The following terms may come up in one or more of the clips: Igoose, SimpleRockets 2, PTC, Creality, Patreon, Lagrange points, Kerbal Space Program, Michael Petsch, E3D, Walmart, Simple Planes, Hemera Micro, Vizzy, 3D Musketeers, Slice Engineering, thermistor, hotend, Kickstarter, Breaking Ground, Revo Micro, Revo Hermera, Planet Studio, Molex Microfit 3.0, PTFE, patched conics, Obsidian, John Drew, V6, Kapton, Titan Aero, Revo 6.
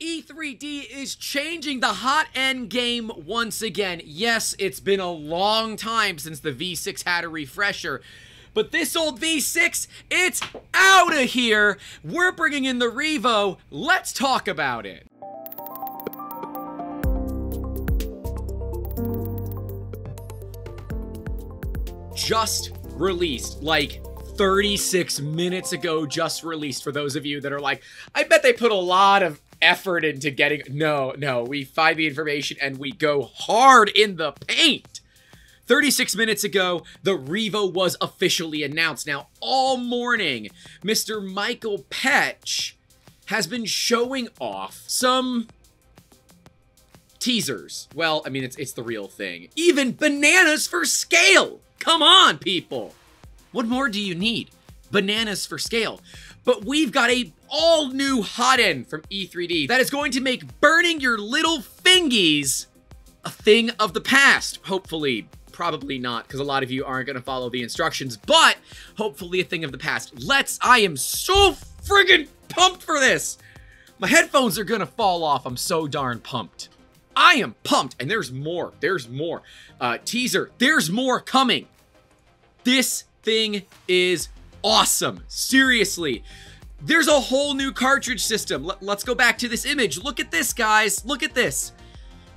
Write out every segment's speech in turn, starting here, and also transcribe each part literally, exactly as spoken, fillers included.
E three D is changing the hot end game once again. Yes, it's been a long time since the V six had a refresher, but this old V six, it's out of here. We're bringing in the Revo. Let's talk about it. Just released, like thirty-six minutes ago, just released, for those of you that are like, I bet they put a lot of effort into getting... No, no, we find the information and we go hard in the paint. thirty-six minutes ago, the Revo was officially announced. Now, all morning, Mister Michael Petsch has been showing off some teasers. Well, I mean, it's, it's the real thing. Even bananas for scale. Come on, people. What more do you need? Bananas for scale. But we've got a all new hot end from E three D that is going to make burning your little fingies a thing of the past. Hopefully, probably not, because a lot of you aren't going to follow the instructions, but hopefully a thing of the past. Let's, I am so friggin' pumped for this. My headphones are going to fall off. I'm so darn pumped. I am pumped. And there's more, there's more. Uh, teaser, there's more coming. This thing is awesome. Seriously. There's a whole new cartridge system. L- let's go back to this image. Look at this, guys. Look at this.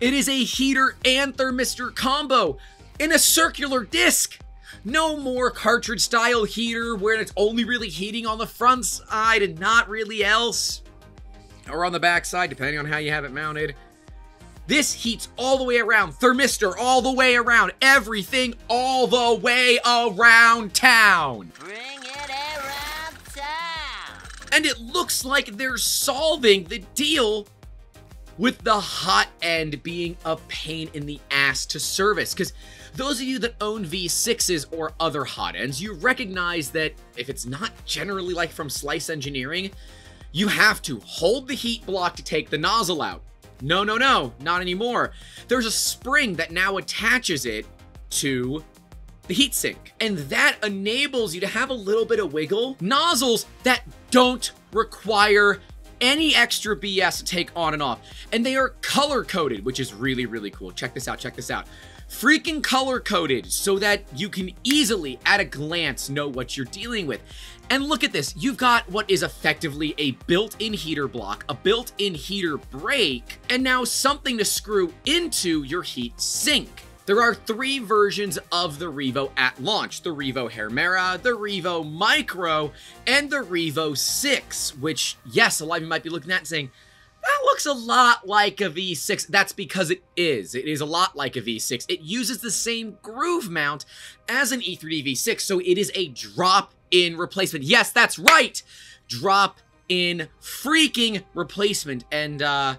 It is a heater and thermistor combo in a circular disc. No more cartridge style heater where it's only really heating on the front side and not really else, or on the back side, depending on how you have it mounted. This heats all the way around, thermistor all the way around, everything all the way around town. Bring it around town. And it looks like they're solving the deal with the hot end being a pain in the ass to service. Because those of you that own V sixes or other hot ends, you recognize that if it's not generally like from Slice Engineering, you have to hold the heat block to take the nozzle out. No, no, no, not anymore. There's a spring that now attaches it to the heatsink, and that enables you to have a little bit of wiggle. Nozzles that don't require any extra B S to take on and off, and they are color-coded, which is really, really cool. Check this out, check this out. Freaking color-coded so that you can easily, at a glance, know what you're dealing with. And look at this. You've got what is effectively a built-in heater block, a built-in heater brake, and now something to screw into your heat sink. There are three versions of the Revo at launch: the Revo Hermera, the Revo Micro, and the Revo six, which, yes, a lot of you might be looking at and saying, that looks a lot like a V six. That's because it is. It is a lot like a V six. It uses the same groove mount as an E three D V six, so it is a drop-in replacement. Yes, that's right! Drop-in freaking replacement. And, uh...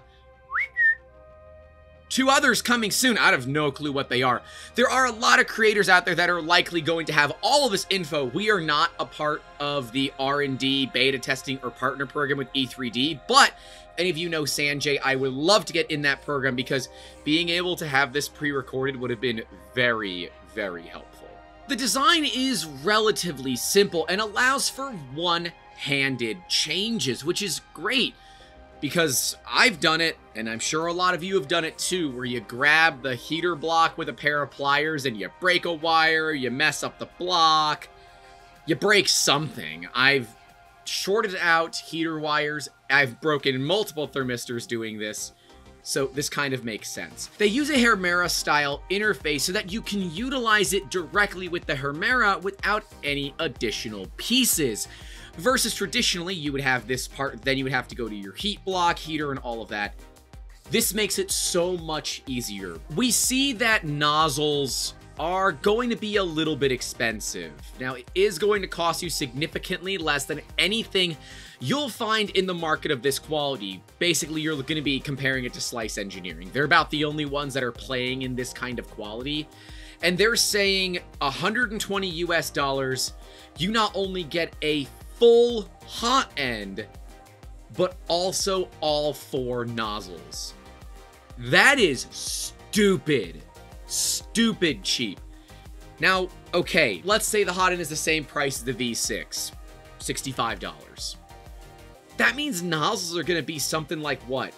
two others coming soon. I have no clue what they are. There are a lot of creators out there that are likely going to have all of this info. We are not a part of the R and D beta testing or partner program with E three D, but any of you know Sanjay, I would love to get in that program because being able to have this pre-recorded would have been very, very helpful. The design is relatively simple and allows for one-handed changes, which is great. Because I've done it, and I'm sure a lot of you have done it too, where you grab the heater block with a pair of pliers and you break a wire, you mess up the block, you break something. I've shorted out heater wires, I've broken multiple thermistors doing this, so this kind of makes sense. They use a Hermera-style interface so that you can utilize it directly with the Hermera without any additional pieces. Versus traditionally, you would have this part, then you would have to go to your heat block, heater, and all of that. This makes it so much easier. We see that nozzles are going to be a little bit expensive. Now, it is going to cost you significantly less than anything you'll find in the market of this quality. Basically, you're going to be comparing it to Slice Engineering. They're about the only ones that are playing in this kind of quality. And they're saying one hundred twenty US dollars, you not only get a full hot end, but also all four nozzles. That is stupid, stupid cheap. Now, okay, let's say the hot end is the same price as the V six, sixty-five dollars. That means nozzles are gonna be something like what?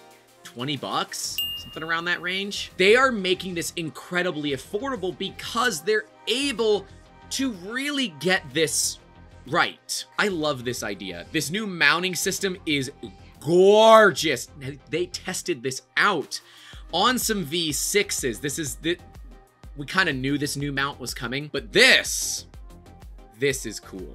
twenty bucks, something around that range. They are making this incredibly affordable because they're able to really get this right. I love this idea. This new mounting system is gorgeous. Now, they tested this out on some V sixes. This is the, we kind of knew this new mount was coming, but this, this is cool.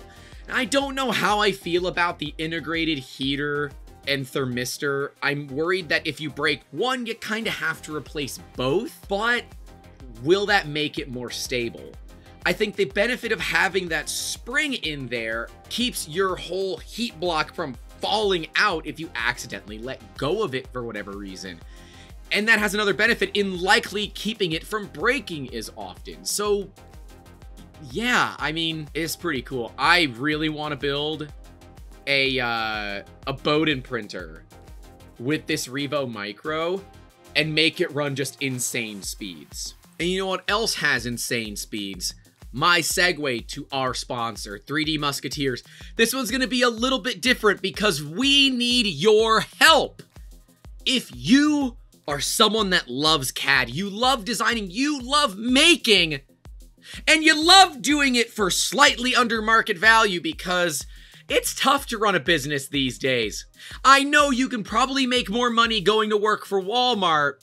I don't know how I feel about the integrated heater and thermistor. I'm worried that if you break one, you kind of have to replace both, but will that make it more stable? I think the benefit of having that spring in there keeps your whole heat block from falling out if you accidentally let go of it for whatever reason. And that has another benefit in likely keeping it from breaking as often. So yeah, I mean, it's pretty cool. I really want to build a uh, a Bowden printer with this Revo Micro and make it run just insane speeds. And you know what else has insane speeds? My segue to our sponsor, three D Musketeers. This one's going to be a little bit different because we need your help. If you are someone that loves C A D, you love designing, you love making, and you love doing it for slightly under market value because it's tough to run a business these days. I know you can probably make more money going to work for Walmart,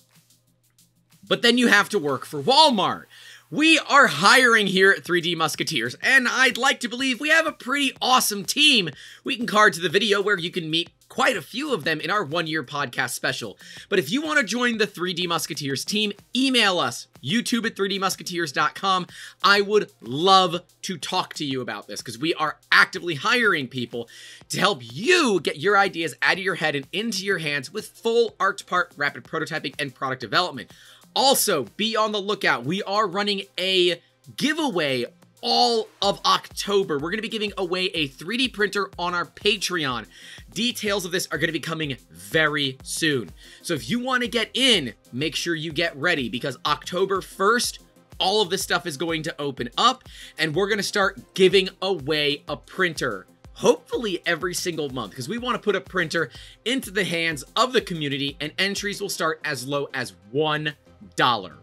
but then you have to work for Walmart. We are hiring here at three D Musketeers, and I'd like to believe we have a pretty awesome team. We can card to the video where you can meet quite a few of them in our one-year podcast special. But if you want to join the three D Musketeers team, email us, youtube at three d musketeers dot com. I would love to talk to you about this because we are actively hiring people to help you get your ideas out of your head and into your hands with full art to part, rapid prototyping, and product development. Also, be on the lookout. We are running a giveaway all of October. We're going to be giving away a three D printer on our Patreon. Details of this are going to be coming very soon. So if you want to get in, make sure you get ready because October first, all of this stuff is going to open up and we're going to start giving away a printer. Hopefully every single month, because we want to put a printer into the hands of the community and entries will start as low as one dollar.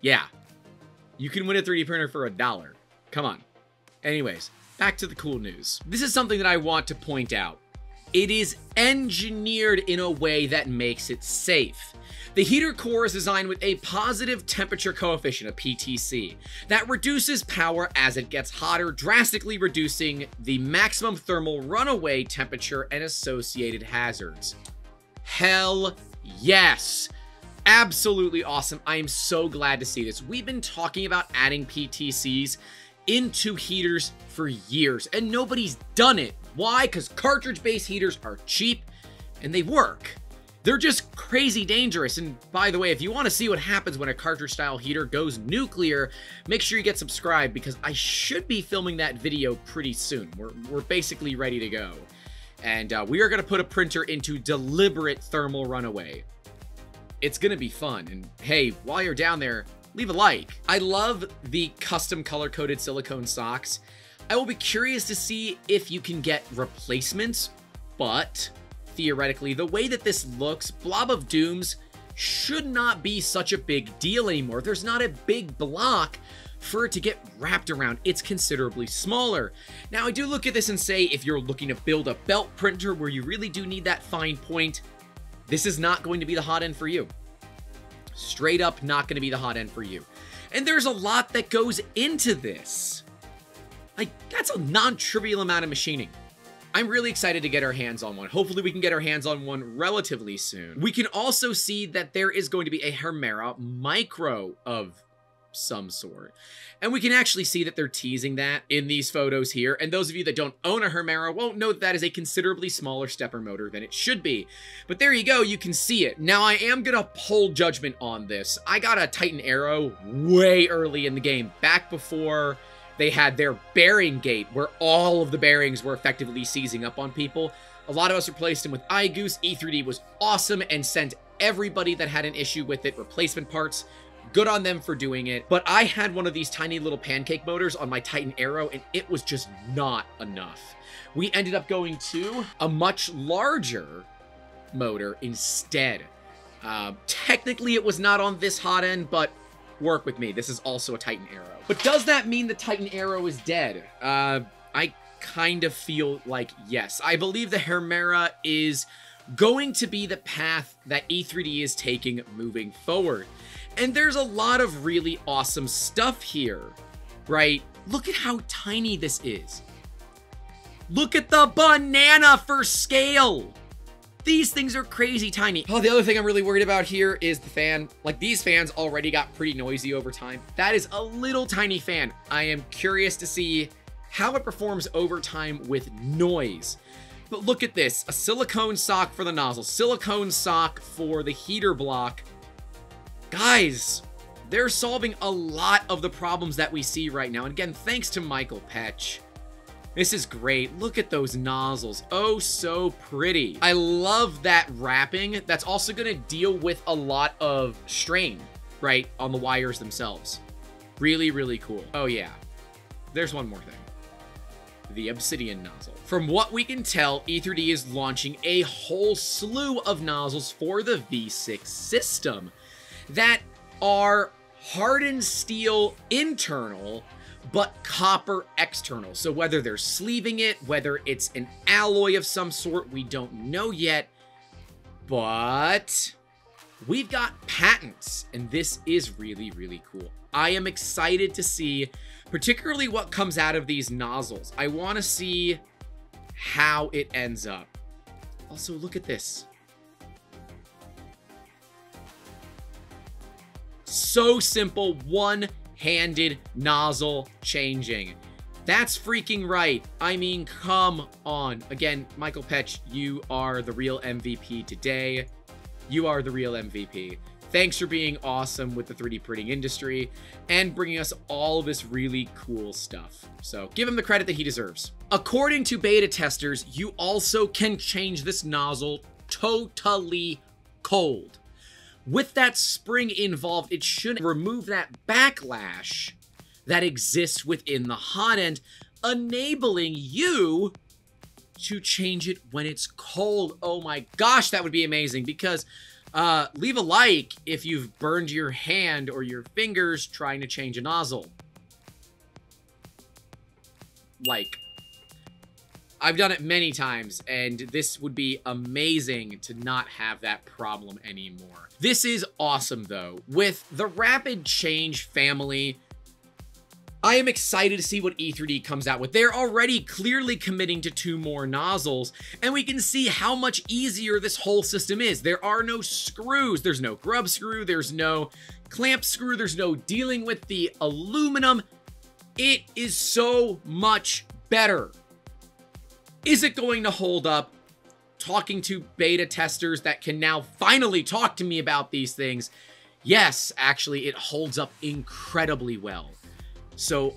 Yeah, you can win a three D printer for a dollar. Come on. Anyways, back to the cool news. This is something that I want to point out. It is engineered in a way that makes it safe. The heater core is designed with a positive temperature coefficient, a P T C, that reduces power as it gets hotter, drastically reducing the maximum thermal runaway temperature and associated hazards. Hell yes. Absolutely awesome. I am so glad to see this. We've been talking about adding P T Cs into heaters for years, and nobody's done it. Why? Because cartridge-based heaters are cheap, and they work. They're just crazy dangerous. And by the way, if you want to see what happens when a cartridge-style heater goes nuclear, make sure you get subscribed because I should be filming that video pretty soon. We're, we're basically ready to go. And uh, we are going to put a printer into deliberate thermal runaway. It's going to be fun. And hey, while you're down there, leave a like. I love the custom color-coded silicone socks. I will be curious to see if you can get replacements, but theoretically, the way that this looks, Blob of Dooms should not be such a big deal anymore. There's not a big block for it to get wrapped around. It's considerably smaller. Now, I do look at this and say, if you're looking to build a belt printer where you really do need that fine point, this is not going to be the hot end for you. Straight up, not going to be the hot end for you. And there's a lot that goes into this. Like, that's a non-trivial amount of machining. I'm really excited to get our hands on one. Hopefully we can get our hands on one relatively soon. We can also see that there is going to be a Hermera Micro of some sort. And we can actually see that they're teasing that in these photos here. And those of you that don't own a Hermera won't know that that is a considerably smaller stepper motor than it should be. But there you go, you can see it. Now I am going to poll judgment on this. I got a Titan Aero way early in the game, back before they had their bearing gate where all of the bearings were effectively seizing up on people. A lot of us replaced them with Igoose. E three D was awesome and sent everybody that had an issue with it replacement parts. Good on them for doing it. But I had one of these tiny little pancake motors on my Titan Aero and it was just not enough. We ended up going to a much larger motor instead. Uh, technically, it was not on this hot end, but work with me. This is also a Titan Aero. But does that mean the Titan Aero is dead? Uh, I kind of feel like yes. I believe the Hermera is going to be the path that E three D is taking moving forward. And there's a lot of really awesome stuff here, right? Look at how tiny this is. Look at the banana for scale. These things are crazy tiny. Oh, the other thing I'm really worried about here is the fan. Like, these fans already got pretty noisy over time. That is a little tiny fan. I am curious to see how it performs over time with noise. But look at this, a silicone sock for the nozzle, silicone sock for the heater block. Guys, they're solving a lot of the problems that we see right now. And again, thanks to Michael Petsch. This is great. Look at those nozzles. Oh, so pretty. I love that wrapping. That's also going to deal with a lot of strain, right, on the wires themselves. Really, really cool. Oh, yeah. There's one more thing. The Obsidian nozzle. From what we can tell, E three D is launching a whole slew of nozzles for the V six system that are hardened steel internal but copper external. So whether they're sleeving it, whether it's an alloy of some sort, we don't know yet, but we've got patents, and this is really, really cool. I am excited to see particularly what comes out of these nozzles. I want to see how it ends up. Also, look at this. So simple, one handed nozzle changing. That's freaking right. I mean, come on. Again, Michael Petsch, you are the real M V P today. You are the real M V P. Thanks for being awesome with the three D printing industry and bringing us all of this really cool stuff. So give him the credit that he deserves. According to beta testers, you also can change this nozzle totally cold. With that spring involved, it should remove that backlash that exists within the hot end, enabling you to change it when it's cold. Oh my gosh, that would be amazing, because uh, leave a like if you've burned your hand or your fingers trying to change a nozzle. Like, I've done it many times, and this would be amazing to not have that problem anymore. This is awesome, though. With the Rapid Change family, I am excited to see what E three D comes out with. They're already clearly committing to two more nozzles, and we can see how much easier this whole system is. There are no screws. There's no grub screw. There's no clamp screw. There's no dealing with the aluminum. It is so much better. Is it going to hold up? Talking to beta testers that can now finally talk to me about these things, yes, actually, it holds up incredibly well. So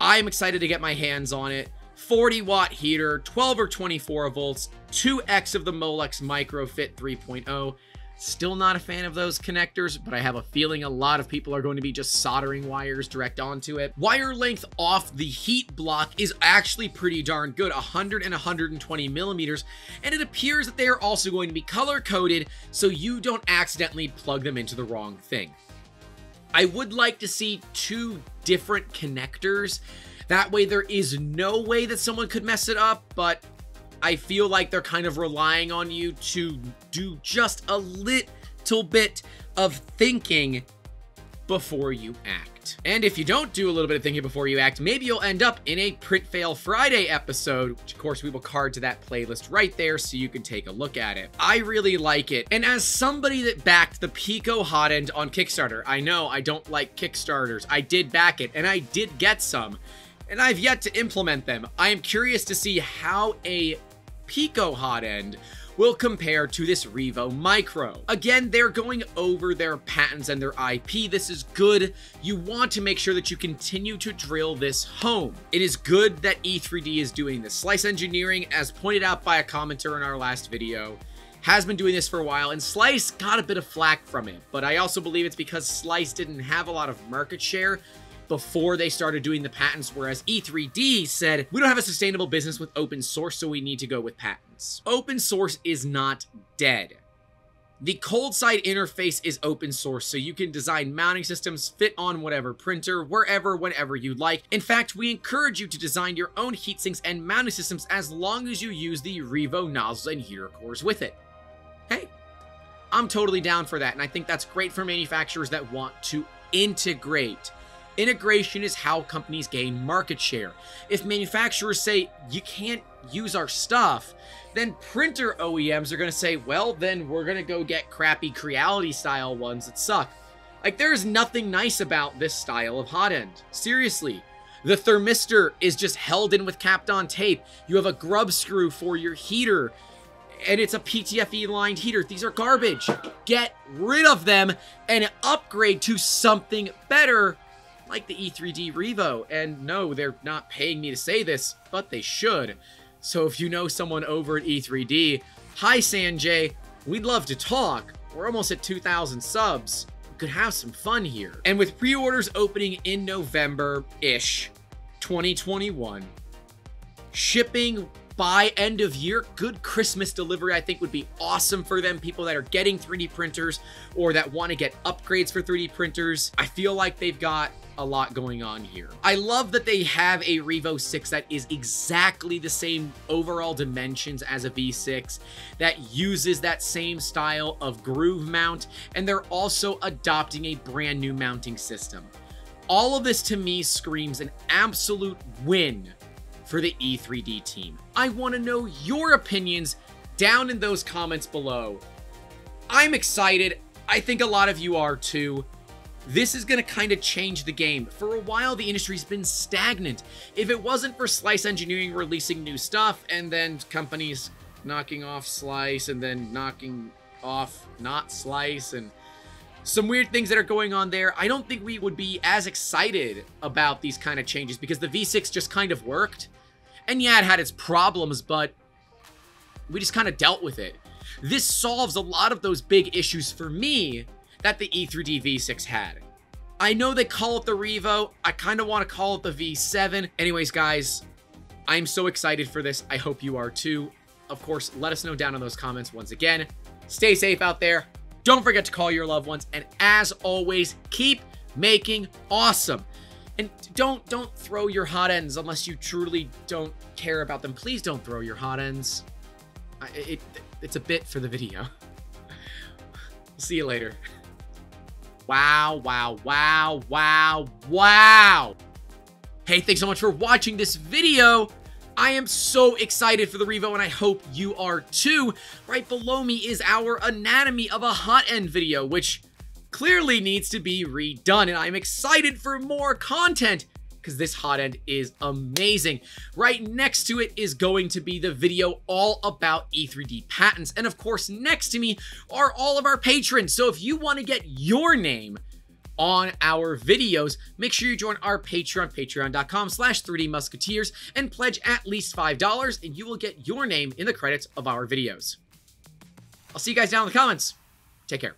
I'm excited to get my hands on it. forty watt heater, twelve or twenty-four volts, two X of the Molex Microfit three point oh. Still not a fan of those connectors, but I have a feeling a lot of people are going to be just soldering wires direct onto it. Wire length off the heat block is actually pretty darn good, one hundred and one hundred twenty millimeters, and it appears that they are also going to be color-coded so you don't accidentally plug them into the wrong thing. I would like to see two different connectors. That way there is no way that someone could mess it up, but I feel like they're kind of relying on you to do just a little bit of thinking before you act. And if you don't do a little bit of thinking before you act, maybe you'll end up in a Print Fail Friday episode, which of course we will card to that playlist right there so you can take a look at it. I really like it. And as somebody that backed the Pico Hotend on Kickstarter, I know I don't like Kickstarters. I did back it, and I did get some, and I've yet to implement them. I am curious to see how a Pico Hotend will compare to this Revo Micro. Again, they're going over their patents and their I P. This is good. You want to make sure that you continue to drill this home. It is good that E three D is doing this. Slice Engineering, as pointed out by a commenter in our last video, has been doing this for a while, and Slice got a bit of flack from it, but I also believe it's because Slice didn't have a lot of market share before they started doing the patents, whereas E three D said, we don't have a sustainable business with open source, so we need to go with patents. Open source is not dead. The cold side interface is open source, so you can design mounting systems, fit on whatever printer, wherever, whenever you like. In fact, we encourage you to design your own heat sinks and mounting systems as long as you use the Revo nozzles and heater cores with it. Hey, I'm totally down for that, and I think that's great for manufacturers that want to integrate. Integration is how companies gain market share. If manufacturers say, you can't use our stuff, then printer O E Ms are going to say, well, then we're going to go get crappy Creality style ones that suck. Like, there is nothing nice about this style of hotend. Seriously. The thermistor is just held in with Kapton tape. You have a grub screw for your heater, and it's a P T F E lined heater. These are garbage. Get rid of them and upgrade to something better, like the E three D Revo. And no, they're not paying me to say this, but they should. So if you know someone over at E three D, hi Sanjay, we'd love to talk. We're almost at two thousand subs. We could have some fun here. And with pre-orders opening in November-ish, twenty twenty-one, shipping by end of year, good Christmas delivery I think would be awesome for them, people that are getting three D printers or that want to get upgrades for three D printers. I feel like they've got a lot going on here. I love that they have a Revo six that is exactly the same overall dimensions as a V six, that uses that same style of groove mount, and they're also adopting a brand new mounting system. All of this to me screams an absolute win for the E three D team. I want to know your opinions down in those comments below. I'm excited. I think a lot of you are too. This is going to kind of change the game. For a while, the industry's been stagnant. If it wasn't for Slice Engineering releasing new stuff, and then companies knocking off Slice, and then knocking off not Slice, and some weird things that are going on there, I don't think we would be as excited about these kind of changes, because the V six just kind of worked. And yeah, it had its problems, but we just kind of dealt with it. This solves a lot of those big issues for me that the E three D V six had. I know they call it the Revo. I kind of want to call it the V seven. Anyways, guys, I'm so excited for this. I hope you are too. Of course, let us know down in those comments once again. Stay safe out there. Don't forget to call your loved ones. And as always, keep making awesome. And don't, don't throw your hot ends unless you truly don't care about them. Please don't throw your hot ends. It, it, it's a bit for the video. See you later. Wow, wow, wow, wow, wow. Hey, thanks so much for watching this video. I am so excited for the Revo, and I hope you are too. Right below me is our anatomy of a hot end video, which clearly needs to be redone, and I'm excited for more content, because this hot end is amazing. Right next to it is going to be the video all about E three D patents. And of course, next to me are all of our patrons. So if you want to get your name on our videos, make sure you join our Patreon, patreon dot com slash three D Musketeers, and pledge at least five dollars, and you will get your name in the credits of our videos. I'll see you guys down in the comments. Take care.